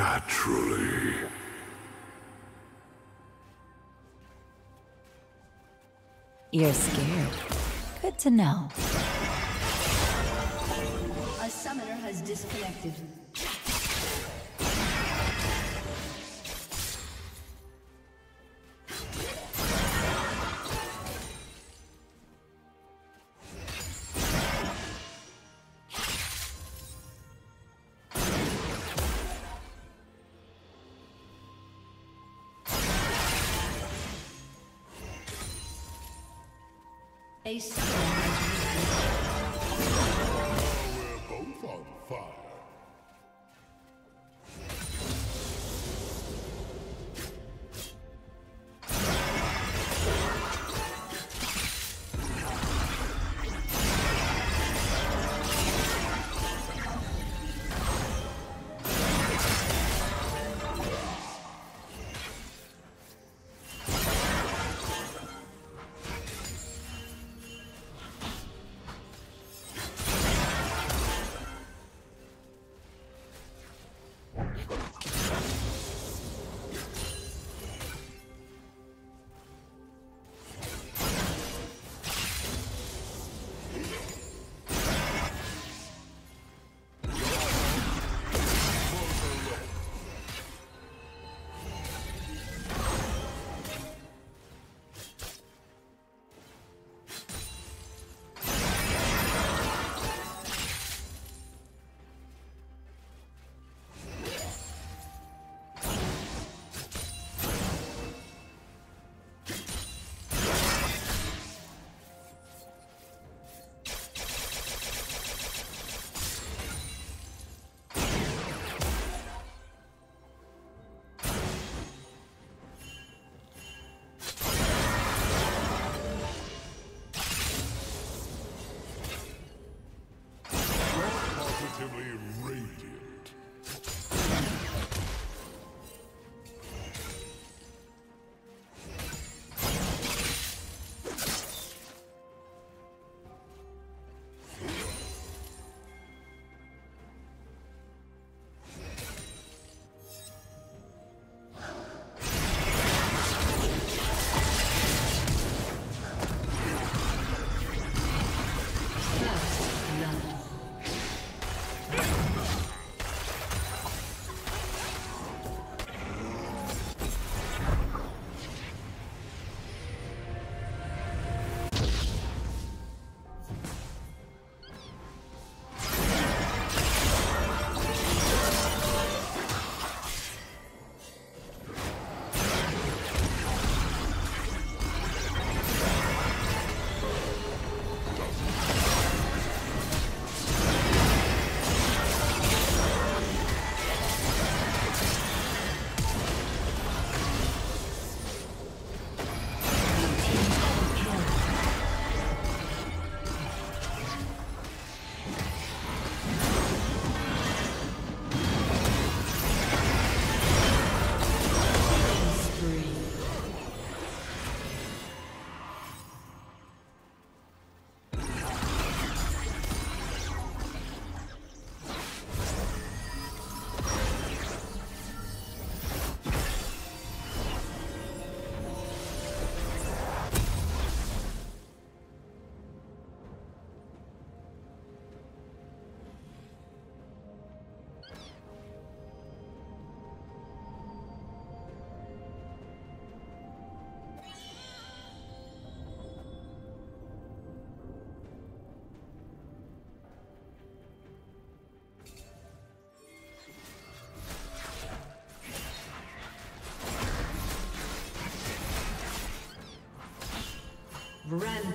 Naturally. You're scared. Good to know. A summoner has disconnected. They we're both on fire.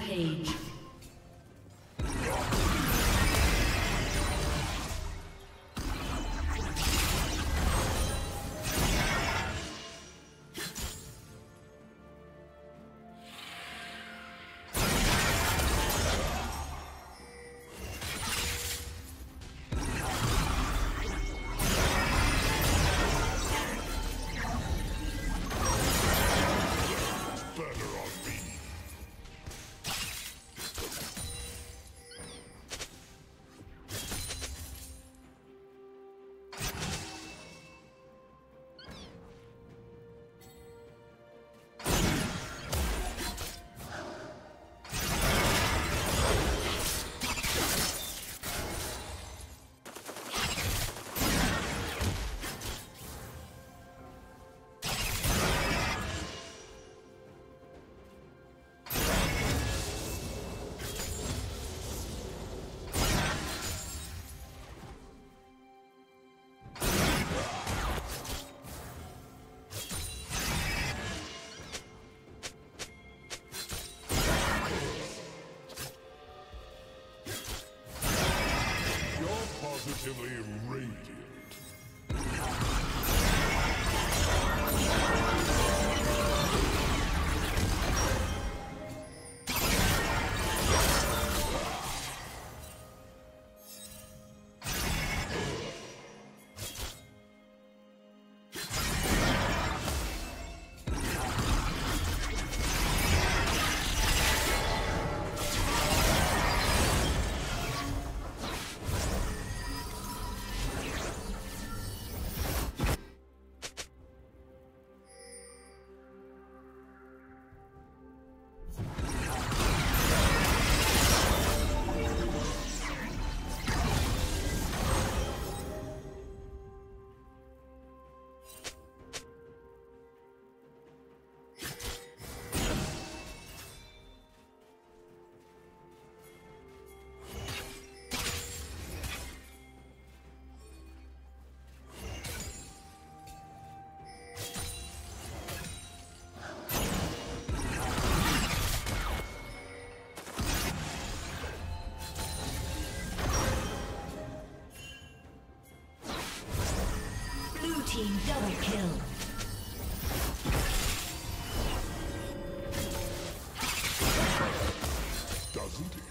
Rampage. team double kill. Doesn't it?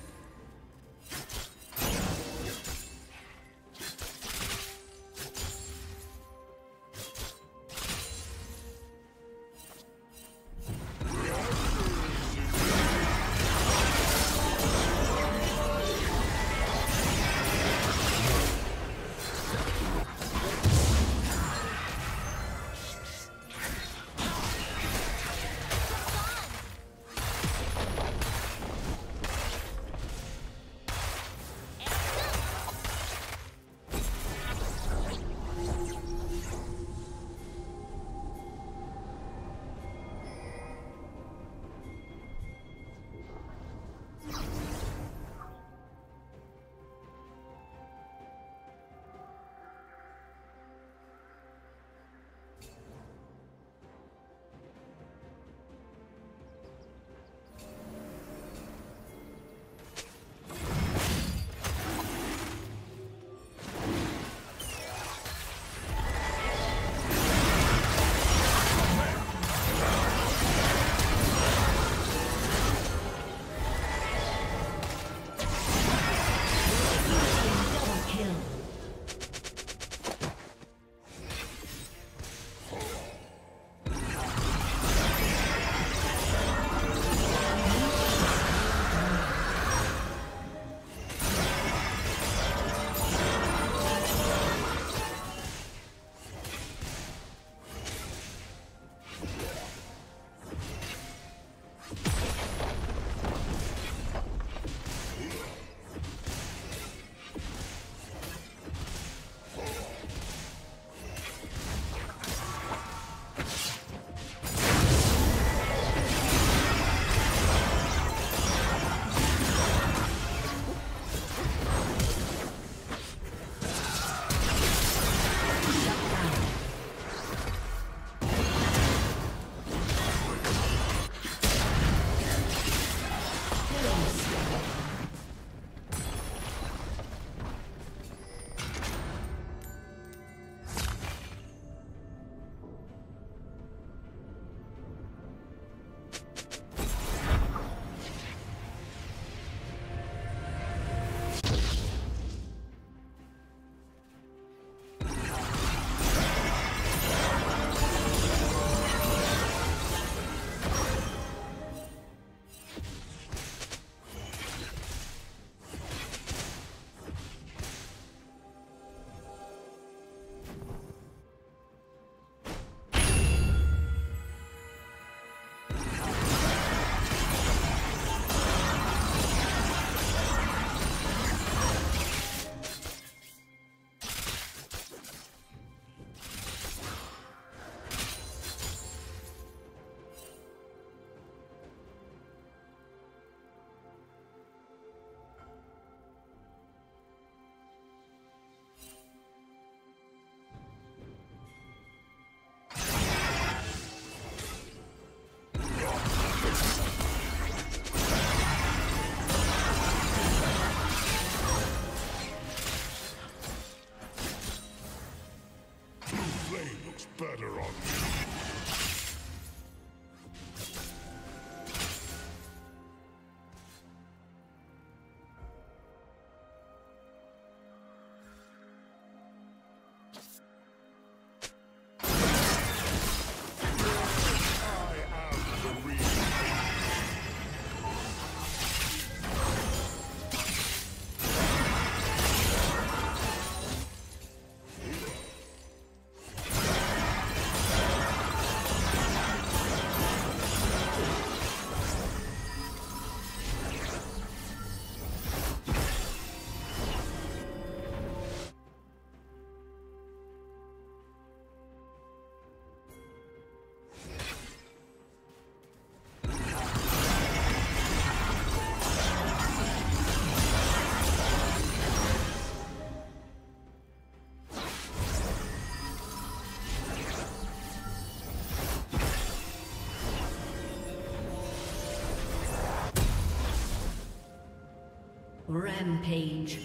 Rampage.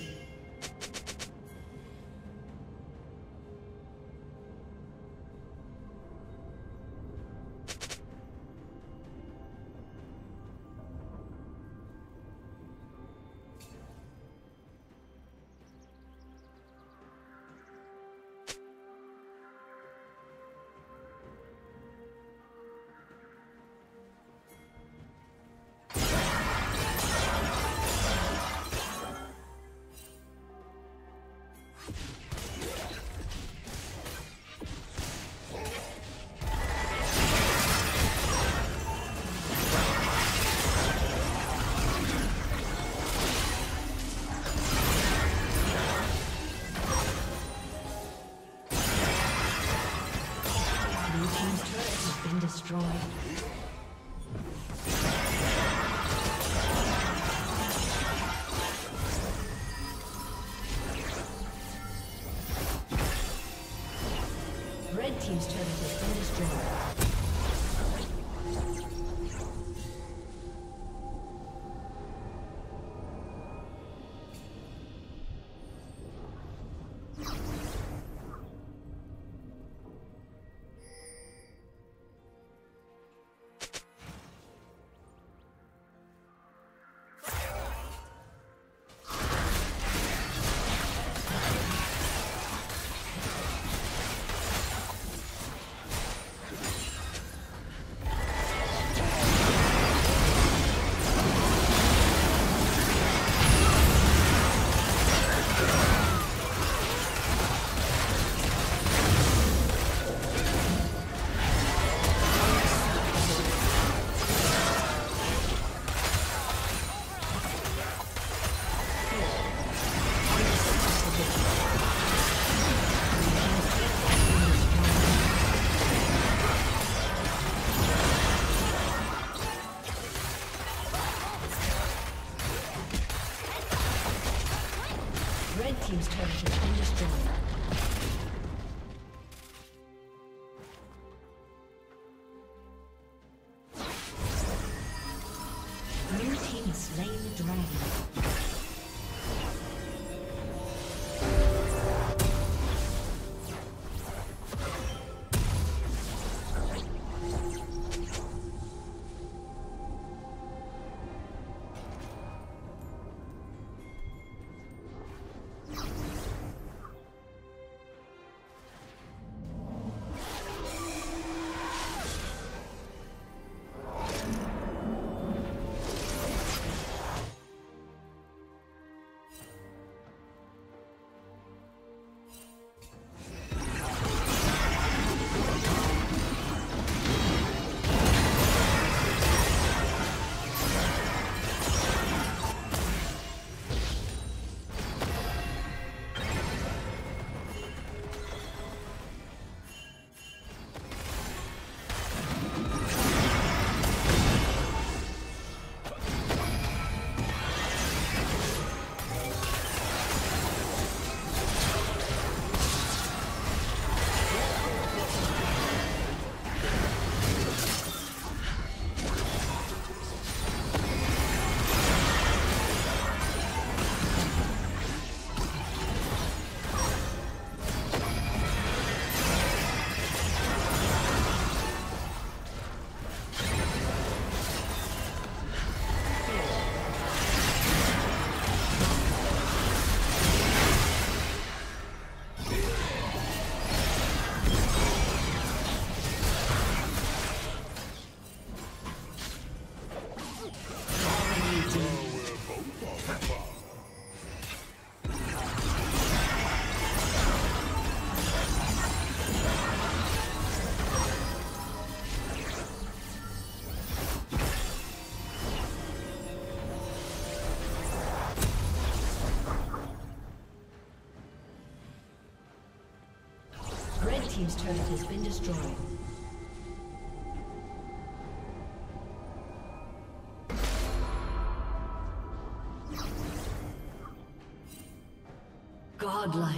team's turret has been destroyed. Team's turret has been destroyed. Team's turret has been destroyed. Godlike.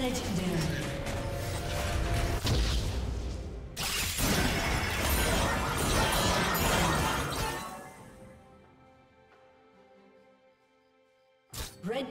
Legendary. Red